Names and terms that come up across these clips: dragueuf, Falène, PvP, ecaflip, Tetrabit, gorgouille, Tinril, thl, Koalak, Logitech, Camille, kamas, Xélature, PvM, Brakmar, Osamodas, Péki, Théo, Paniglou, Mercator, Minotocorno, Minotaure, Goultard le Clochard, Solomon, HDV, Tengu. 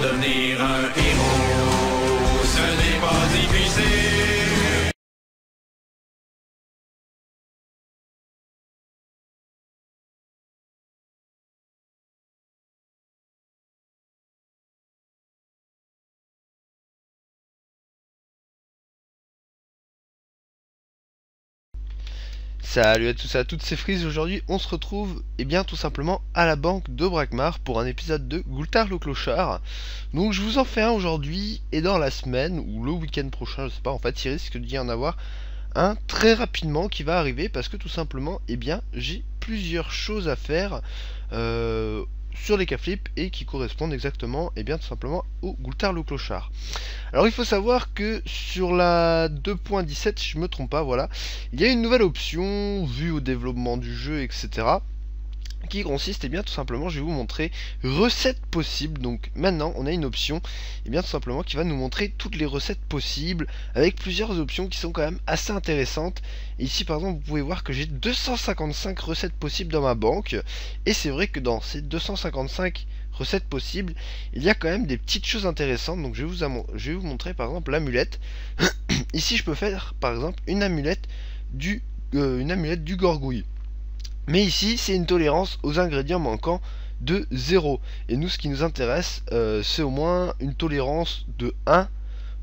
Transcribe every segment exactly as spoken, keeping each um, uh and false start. pour devenir un héros, ce n'est pas difficile. Salut à tous et à toutes, c'est Freeze. Aujourd'hui on se retrouve eh bien tout simplement à la banque de Brakmar pour un épisode de Goultard le Clochard. Donc je vous en fais un aujourd'hui et dans la semaine ou le week-end prochain, je sais pas, en fait il risque d'y en avoir un très rapidement qui va arriver parce que tout simplement eh bien j'ai plusieurs choses à faire euh, sur les caflips et qui correspondent exactement et eh bien tout simplement au Goultard le Clochard. Alors il faut savoir que sur la deux point dix-sept, si je me trompe pas, voilà, il y a une nouvelle option vue au développement du jeu, et cetera qui consiste et eh bien tout simplement, je vais vous montrer recettes possibles. Donc maintenant on a une option et eh bien tout simplement qui va nous montrer toutes les recettes possibles avec plusieurs options qui sont quand même assez intéressantes. Et ici par exemple vous pouvez voir que j'ai deux cent cinquante-cinq recettes possibles dans ma banque, et c'est vrai que dans ces deux cent cinquante-cinq recettes possibles il y a quand même des petites choses intéressantes. Donc je vais vous, je vais vous montrer par exemple l'amulette. Ici je peux faire par exemple une amulette du, euh, une amulette du gorgouille. Mais ici, c'est une tolérance aux ingrédients manquants de zéro. Et nous, ce qui nous intéresse, euh, c'est au moins une tolérance de un,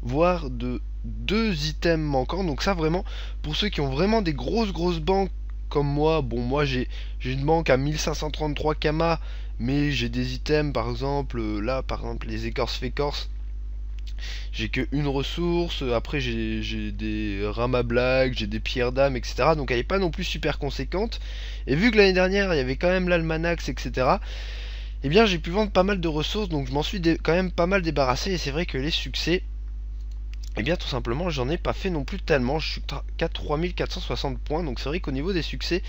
voire de deux items manquants. Donc ça, vraiment, pour ceux qui ont vraiment des grosses, grosses banques comme moi, bon, moi, j'ai une banque à mille cinq cent trente-trois kamas, mais j'ai des items, par exemple, là, par exemple, les écorces fécorces. J'ai que une ressource, après j'ai des rames à blagues, j'ai des pierres d'âme, et cetera. Donc elle n'est pas non plus super conséquente. Et vu que l'année dernière il y avait quand même l'almanax, et cetera. Eh bien j'ai pu vendre pas mal de ressources, donc je m'en suis quand même pas mal débarrassé. Et c'est vrai que les succès, eh bien tout simplement j'en ai pas fait non plus tellement. Je suis qu'à trois mille quatre cent soixante points, donc c'est vrai qu'au niveau des succès,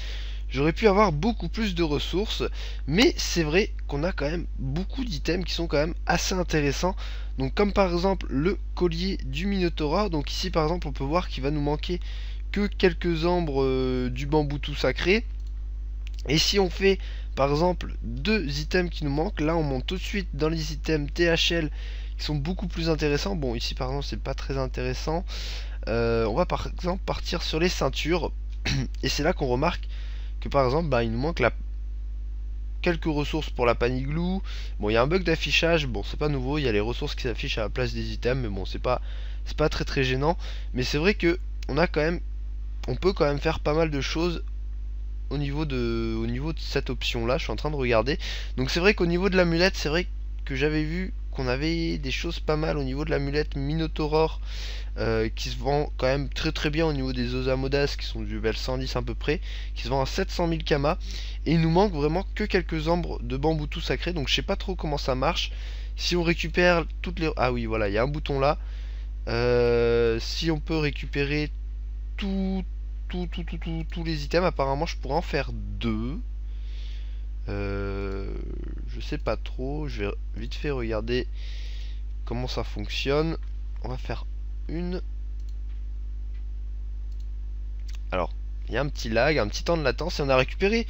j'aurais pu avoir beaucoup plus de ressources, mais c'est vrai qu'on a quand même beaucoup d'items qui sont quand même assez intéressants. Donc comme par exemple le collier du Minotaure. Donc ici par exemple on peut voir qu'il va nous manquer que quelques ambres euh, du bambou tout sacré. Et si on fait par exemple deux items qui nous manquent, là on monte tout de suite dans les items T H L qui sont beaucoup plus intéressants. Bon ici par exemple c'est pas très intéressant. Euh, on va par exemple partir sur les ceintures. Et c'est là qu'on remarque que par exemple bah, il nous manque la... quelques ressources pour la paniglou. Bon il y a un bug d'affichage, bon c'est pas nouveau, il y a les ressources qui s'affichent à la place des items, mais bon c'est pas c'est pas très très gênant. Mais c'est vrai que on a quand même on peut quand même faire pas mal de choses au niveau de au niveau de cette option là. Je suis en train de regarder. Donc c'est vrai qu'au niveau de l'amulette, c'est vrai que j'avais vu qu'on avait des choses pas mal au niveau de l'amulette Minotaure euh, qui se vend quand même très très bien au niveau des Osamodas qui sont du level cent dix à peu près, qui se vend à sept cent mille kamas, et il nous manque vraiment que quelques ambres de bambou tout sacré. Donc je sais pas trop comment ça marche. Si on récupère toutes les... ah oui voilà, il y a un bouton là. Euh, si on peut récupérer tout, tout, tout, tout, tout, tous les items, apparemment je pourrais en faire deux. Euh, je sais pas trop, je vais vite fait regarder comment ça fonctionne. On va faire une. Alors, il y a un petit lag, un petit temps de latence, et on a récupéré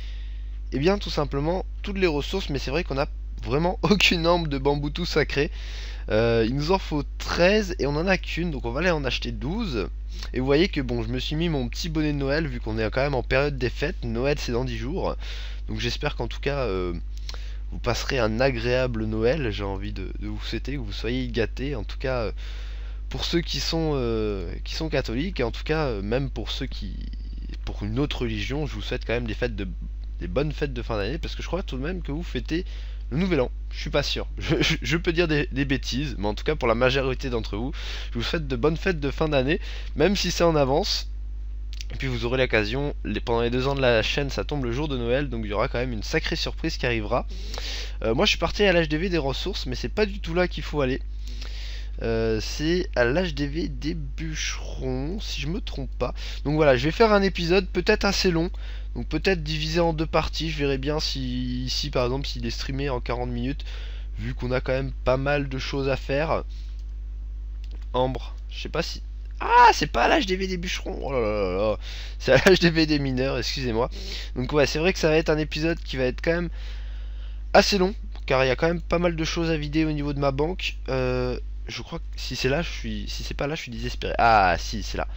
eh bien tout simplement toutes les ressources, mais c'est vrai qu'on a vraiment aucune ambre de bambou tout sacré. Euh, il nous en faut treize et on en a qu'une, donc on va aller en acheter douze. Et vous voyez que bon, je me suis mis mon petit bonnet de Noël vu qu'on est quand même en période des fêtes. Noël c'est dans dix jours, donc j'espère qu'en tout cas euh, vous passerez un agréable Noël. J'ai envie de, de vous souhaiter que vous soyez gâtés, en tout cas euh, pour ceux qui sont euh, qui sont catholiques, et en tout cas euh, même pour ceux qui pour une autre religion, je vous souhaite quand même des fêtes de des bonnes fêtes de fin d'année, parce que je crois tout de même que vous fêtez le nouvel an, je suis pas sûr, je, je, je peux dire des, des bêtises, mais en tout cas pour la majorité d'entre vous, je vous souhaite de bonnes fêtes de fin d'année, même si c'est en avance. Et puis vous aurez l'occasion, les, pendant les deux ans de la chaîne, ça tombe le jour de Noël, donc il y aura quand même une sacrée surprise qui arrivera. Euh, moi je suis parti à l'H D V des ressources, mais c'est pas du tout là qu'il faut aller. Euh, c'est à l'H D V des bûcherons, si je me trompe pas. Donc voilà, je vais faire un épisode peut-être assez long, donc peut-être divisé en deux parties. Je verrai bien si ici par exemple s'il est streamé en quarante minutes, vu qu'on a quand même pas mal de choses à faire. Ambre, je sais pas si... ah, c'est pas à l'H D V des bûcherons, oh là là là, c'est à l'H D V des mineurs, excusez-moi. Donc ouais, c'est vrai que ça va être un épisode qui va être quand même assez long, car il y a quand même pas mal de choses à vider au niveau de ma banque. Euh, je crois que si c'est là, je suis, si c'est pas là, je suis désespéré. Ah si, c'est là.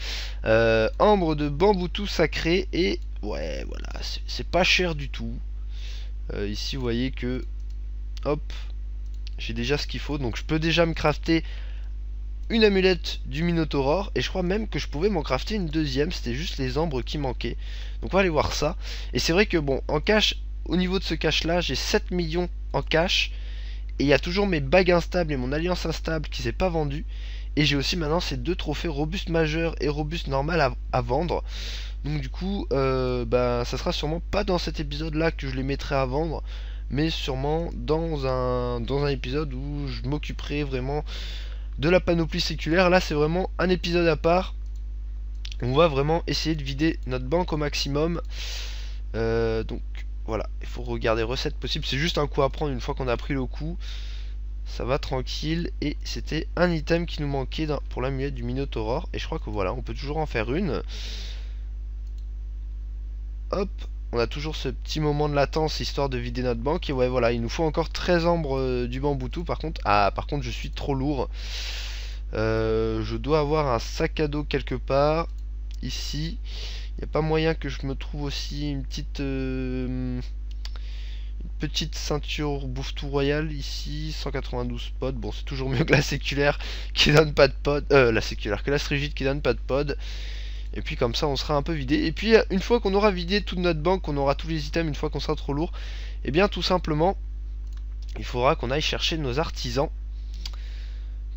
Euh, ambre de bambou tout sacré et ouais, voilà, c'est pas cher du tout. Euh, ici, vous voyez que hop, j'ai déjà ce qu'il faut, donc je peux déjà me crafter une amulette du Minotaure, et je crois même que je pouvais m'en crafter une deuxième, c'était juste les ambres qui manquaient. Donc on va aller voir ça. Et c'est vrai que bon, en cash, au niveau de ce cash là, j'ai sept millions en cash, et il y a toujours mes bagues instables et mon alliance instable qui s'est pas vendue, et j'ai aussi maintenant ces deux trophées robuste majeur et robuste normal à, à vendre. Donc du coup, euh, bah, ça sera sûrement pas dans cet épisode là que je les mettrai à vendre, mais sûrement dans un, dans un épisode où je m'occuperai vraiment de la panoplie séculaire. Là c'est vraiment un épisode à part, on va vraiment essayer de vider notre banque au maximum. euh, donc voilà, il faut regarder recettes possibles, c'est juste un coup à prendre. Une fois qu'on a pris le coup, ça va tranquille. Et c'était un item qui nous manquait pour l'amulette du Minotaure, et je crois que voilà, on peut toujours en faire une. Hop, on a toujours ce petit moment de latence histoire de vider notre banque. Et ouais, voilà, il nous faut encore treize ambres euh, du bamboutou. Par contre, ah, par contre, je suis trop lourd. Euh, je dois avoir un sac à dos quelque part. Ici, il n'y a pas moyen que je me trouve aussi une petite, euh, une petite ceinture bouffe-tout royale. Ici, cent quatre-vingt-douze pods. Bon, c'est toujours mieux que la séculaire qui donne pas de pod. Euh, la séculaire, que la strigide qui donne pas de pod. Et puis comme ça on sera un peu vidé. Et puis une fois qu'on aura vidé toute notre banque, on aura tous les items, une fois qu'on sera trop lourd, et eh bien tout simplement il faudra qu'on aille chercher nos artisans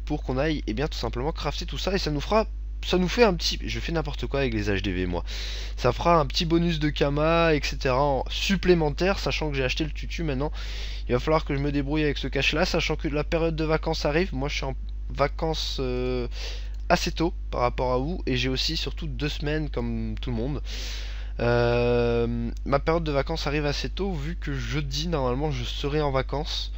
pour qu'on aille et eh bien tout simplement crafter tout ça. Et ça nous fera, ça nous fait un petit, je fais n'importe quoi avec les H D V moi, ça fera un petit bonus de kamas etc en supplémentaire, sachant que j'ai acheté le tutu. Maintenant il va falloir que je me débrouille avec ce cash là, sachant que la période de vacances arrive. Moi je suis en vacances euh... assez tôt par rapport à vous, et j'ai aussi surtout deux semaines comme tout le monde. Euh, ma période de vacances arrive assez tôt, vu que jeudi normalement je serai en vacances.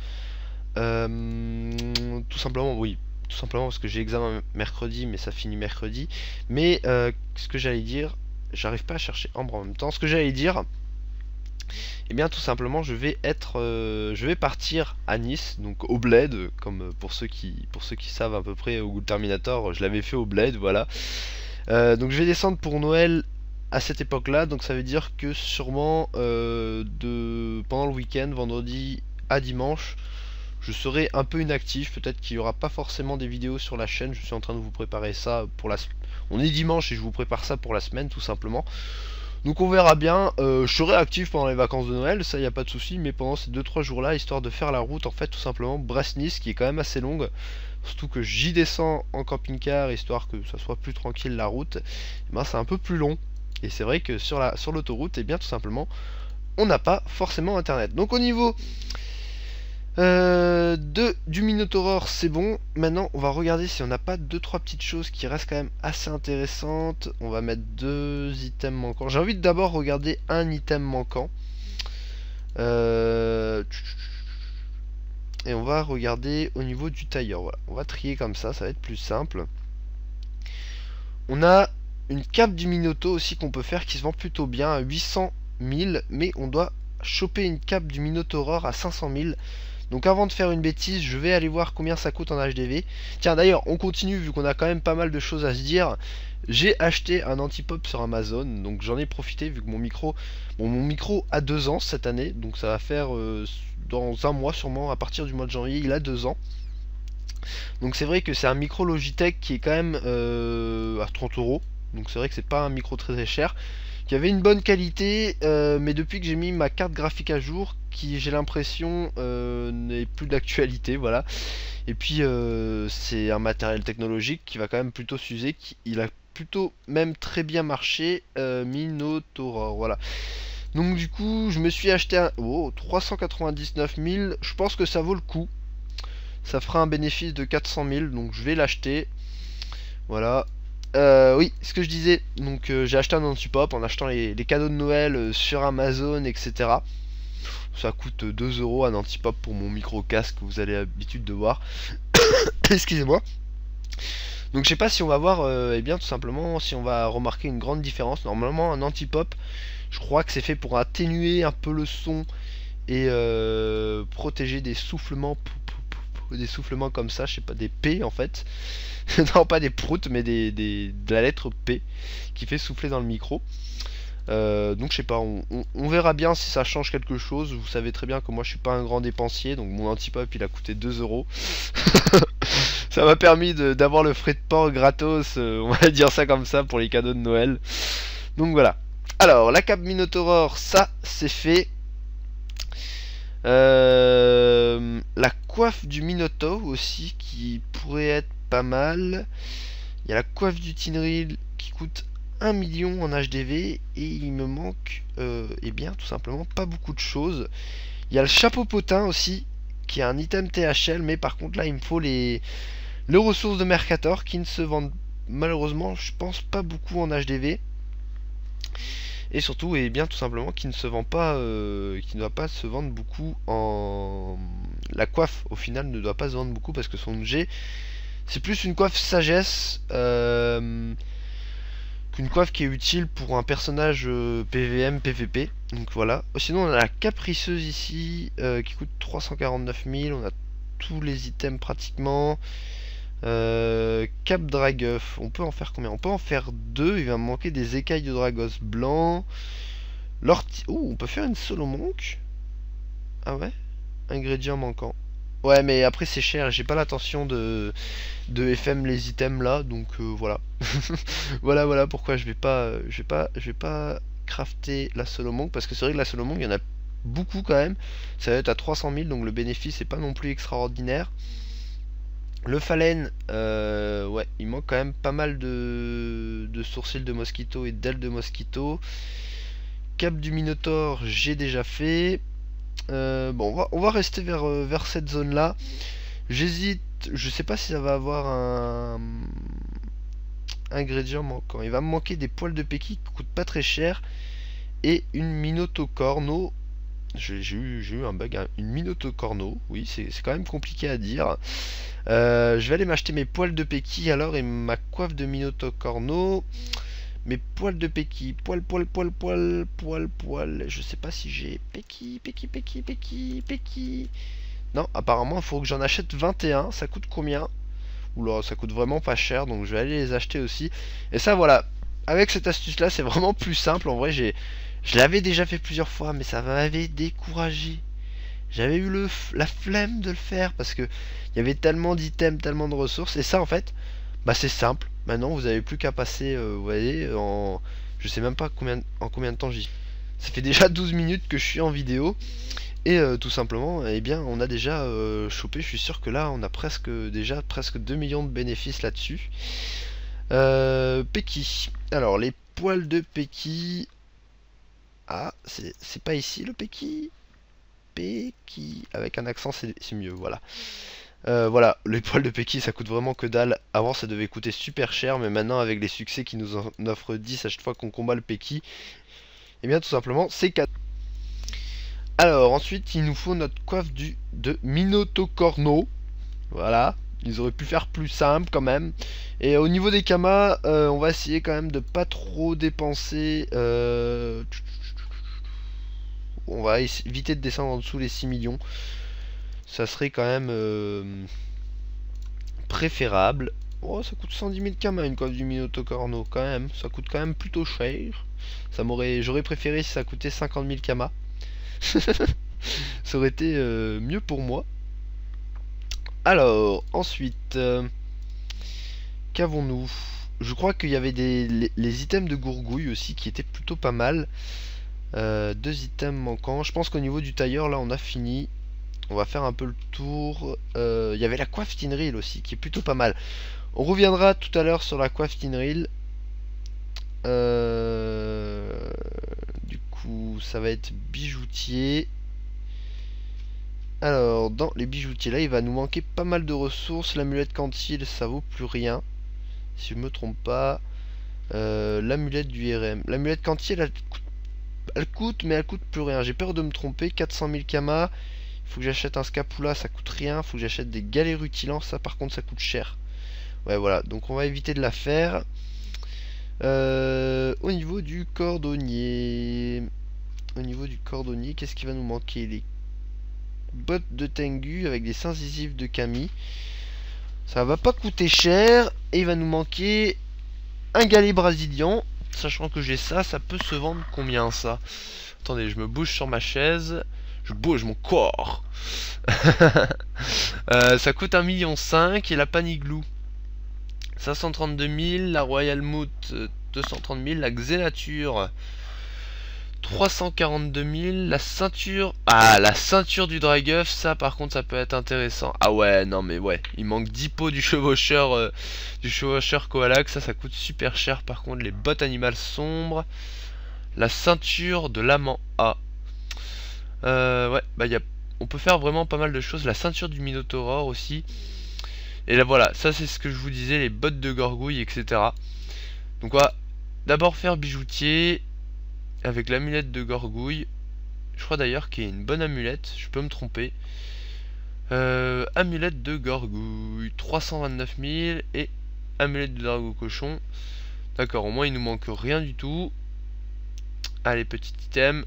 Euh, tout simplement, oui, tout simplement parce que j'ai examen mercredi, mais ça finit mercredi. Mais euh, ce que j'allais dire, j'arrive pas à chercher ambre en même temps. Ce que j'allais dire, et bien tout simplement je vais être euh, je vais partir à Nice, donc au bled, comme pour ceux qui pour ceux qui savent à peu près. Au Terminator je l'avais fait au bled, voilà. Euh, donc je vais descendre pour Noël à cette époque là, donc ça veut dire que sûrement euh, de pendant le week-end, vendredi à dimanche, je serai un peu inactif. Peut-être qu'il n'y aura pas forcément des vidéos sur la chaîne, je suis en train de vous préparer ça pour la semaine. On est dimanche et je vous prépare ça pour la semaine tout simplement. Donc on verra bien, euh, je serai actif pendant les vacances de Noël, ça il n'y a pas de souci, mais pendant ces deux trois jours là, histoire de faire la route en fait tout simplement, Brest-Nice qui est quand même assez longue, surtout que j'y descends en camping-car, histoire que ça soit plus tranquille la route, et ben c'est un peu plus long, et c'est vrai que sur la sur l'autoroute, et bien tout simplement, on n'a pas forcément internet. Donc au niveau euh, de, du Minotaure c'est bon. Maintenant on va regarder si on n'a pas deux trois petites choses qui restent quand même assez intéressantes. On va mettre deux items manquants. J'ai envie de d'abord regarder un item manquant, euh... et on va regarder au niveau du tailleur, voilà. On va trier comme ça, ça va être plus simple. On a une cape du Minotaure aussi qu'on peut faire, qui se vend plutôt bien à huit cent mille, mais on doit choper une cape du Minotaure à cinq cent mille. Donc avant de faire une bêtise, je vais aller voir combien ça coûte en H D V. Tiens d'ailleurs, on continue vu qu'on a quand même pas mal de choses à se dire. J'ai acheté un anti-pop sur Amazon, donc j'en ai profité vu que mon micro, bon, mon micro a deux ans cette année, donc ça va faire euh, dans un mois sûrement, à partir du mois de janvier, il a deux ans. Donc c'est vrai que c'est un micro Logitech qui est quand même euh, à trente euros, donc c'est vrai que c'est pas un micro très très cher, qui avait une bonne qualité, euh, mais depuis que j'ai mis ma carte graphique à jour, qui j'ai l'impression euh, n'est plus d'actualité, voilà. Et puis euh, c'est un matériel technologique qui va quand même plutôt s'user, il a plutôt même très bien marché, euh, Minotaure, voilà. Donc du coup je me suis acheté un oh, trois cent quatre-vingt-dix-neuf mille, je pense que ça vaut le coup, ça fera un bénéfice de quatre cent mille, donc je vais l'acheter, voilà. Euh, oui, ce que je disais, donc euh, j'ai acheté un anti-pop en achetant les, les cadeaux de Noël euh, sur Amazon, et cetera. Ça coûte deux euros un anti-pop pour mon micro-casque que vous avez l'habitude de voir. Excusez-moi. Donc je sais pas si on va voir, euh, eh bien tout simplement, si on va remarquer une grande différence. Normalement un anti-pop, je crois que c'est fait pour atténuer un peu le son et euh, protéger des soufflements des soufflements comme ça, je sais pas, des P en fait. Non, pas des proutes, mais des, des, de la lettre P qui fait souffler dans le micro. Euh, donc je sais pas, on, on, on verra bien si ça change quelque chose. Vous savez très bien que moi je suis pas un grand dépensier, donc mon anti-pop il a coûté deux euros. Ça m'a permis d'avoir le frais de port gratos, euh, on va dire ça comme ça, pour les cadeaux de Noël. Donc voilà. Alors la cape Minotaure, ça c'est fait. Euh, la coiffe du Minotaure aussi qui pourrait être pas mal. Il y a la coiffe du Tinril qui coûte un million en H D V, et il me manque euh, eh bien tout simplement pas beaucoup de choses. Il y a le chapeau potin aussi qui est un item T H L, mais par contre là il me faut les, les ressources de Mercator qui ne se vendent malheureusement je pense pas beaucoup en H D V, et surtout et eh bien tout simplement qui ne se vend pas euh, qui ne doit pas se vendre beaucoup en... La coiffe au final ne doit pas se vendre beaucoup parce que son G c'est plus une coiffe sagesse euh... qu'une coiffe qui est utile pour un personnage euh, P V M, P V P. Donc voilà. Sinon on a la capriceuse ici euh, qui coûte trois cent quarante-neuf mille. On a tous les items pratiquement. Euh, cap dragueuf. On peut en faire combien? On peut en faire deux. Il va me manquer des écailles de dragos blanc. L'ortie. Oh, on peut faire une Solomon. Ah ouais. Ingrédients manquants. Ouais, mais après c'est cher, j'ai pas l'intention de, de F M les items là, donc euh, voilà. Voilà, voilà pourquoi je vais pas je vais pas je vais pas crafter la Solomon, parce que c'est vrai que la Solomon il y en a beaucoup quand même. Ça va être à trois cent mille, donc le bénéfice est pas non plus extraordinaire. Le Falène, euh, ouais, il manque quand même pas mal de, de sourcils de mosquito et d'ailes de mosquito. Cap du Minotaure, j'ai déjà fait. Euh, bon, on va, on va rester vers, euh, vers cette zone là. J'hésite, je sais pas si ça va avoir un ingrédient manquant. Il va me manquer des poils de Péki qui coûtent pas très cher et une Minotocorno. J'ai eu, eu un bug, hein. Une Minotocorno, oui, c'est quand même compliqué à dire. Euh, je vais aller m'acheter mes poils de Péki alors et ma coiffe de Minotocorno. Mes poils de Péki, poil, poil, poil, poil, poil, poil. Je sais pas si j'ai Péki, Péki, Péki, Péki, Péki. Non, apparemment, il faut que j'en achète vingt et un. Ça coûte combien? Oula, ça coûte vraiment pas cher. Donc, je vais aller les acheter aussi. Et ça, voilà. Avec cette astuce-là, c'est vraiment plus simple. En vrai, j'ai, je l'avais déjà fait plusieurs fois, mais ça m'avait découragé. J'avais eu le, la flemme de le faire parce que il y avait tellement d'items, tellement de ressources. Et ça, en fait, bah, c'est simple. Maintenant vous n'avez plus qu'à passer, euh, vous voyez, en... je sais même pas combien en combien de temps j'y... Ça fait déjà douze minutes que je suis en vidéo. Et euh, tout simplement, eh bien on a déjà euh, chopé, je suis sûr que là on a presque déjà presque deux millions de bénéfices là-dessus. Euh, Péki. Alors les poils de Péki. Ah, c'est pas ici le Péki. Péki. Avec un accent c'est mieux, voilà. Euh, voilà, les poils de Péki ça coûte vraiment que dalle. Avant ça devait coûter super cher, mais maintenant avec les succès qui nous en offrent dix à chaque fois qu'on combat le Péki, et eh bien tout simplement c'est quatre. Alors ensuite il nous faut notre coiffe du, de Minotocorno. Voilà, ils auraient pu faire plus simple quand même. Et au niveau des kamas, euh, on va essayer quand même de pas trop dépenser. euh... On va éviter de descendre en dessous les six millions. Ça serait quand même euh, préférable. Oh, ça coûte cent dix mille kamas une coiffe du Minotocorno quand même. Ça coûte quand même plutôt cher. Ça m'aurait, j'aurais préféré si ça coûtait cinquante mille kamas. Ça aurait été euh, mieux pour moi. Alors ensuite, euh, qu'avons-nous? Je crois qu'il y avait des les, les items de gorgouille aussi qui étaient plutôt pas mal. Euh, deux items manquants. Je pense qu'au niveau du tailleur là on a fini. On va faire un peu le tour. Euh, il y avait la coiffe Tinril aussi, qui est plutôt pas mal. On reviendra tout à l'heure sur la coiffe Tinril. Euh, du coup, ça va être bijoutier. Alors, dans les bijoutiers, là, il va nous manquer pas mal de ressources. L'amulette quantile, ça vaut plus rien. Si je me trompe pas. Euh, L'amulette du R M. L'amulette quantile, elle, elle coûte, mais elle coûte plus rien. J'ai peur de me tromper. quatre cent mille kamas. Faut que j'achète un scapula, ça coûte rien. Faut que j'achète des galets rutilants, ça par contre ça coûte cher. Ouais voilà, donc on va éviter de la faire. Euh, au niveau du cordonnier, au niveau du cordonnier, qu'est-ce qui va nous manquer? Les bottes de Tengu avec des incisives de Camille. Ça va pas coûter cher. Et il va nous manquer un galet brésilien. Sachant que j'ai ça, ça peut se vendre combien ça? Attendez, je me bouge sur ma chaise. Je bouge mon corps. euh, ça coûte un million cinq. Et la Paniglou cinq cent trente-deux mille. La Royal Moot deux cent trente mille. La Xélature trois cent quarante-deux mille. La ceinture... Ah, la ceinture du dragueuf, ça par contre ça peut être intéressant. Ah ouais, non mais ouais, il manque dix pots du chevaucheur euh, du chevaucheur Koalak. Ça, ça coûte super cher par contre. Les bottes animales sombres. La ceinture de l'amant A. Euh, ouais, bah y a... on peut faire vraiment pas mal de choses. La ceinture du Minotaure aussi. Et là voilà, ça c'est ce que je vous disais, les bottes de gorgouille, et cetera. Donc on va d'abord faire bijoutier... Avec l'amulette de gorgouille. Je crois d'ailleurs qu'il y a une bonne amulette. Je peux me tromper. euh, Amulette de gorgouille trois cent vingt-neuf mille. Et amulette de dragon cochon. D'accord, au moins il nous manque rien du tout. Allez, petit item.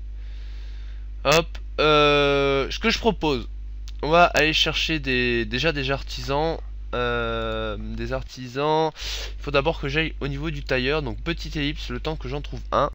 Hop. euh, Ce que je propose, on va aller chercher des, déjà des artisans. Euh, des artisans. Il faut d'abord que j'aille au niveau du tailleur. Donc petite ellipse, le temps que j'en trouve un.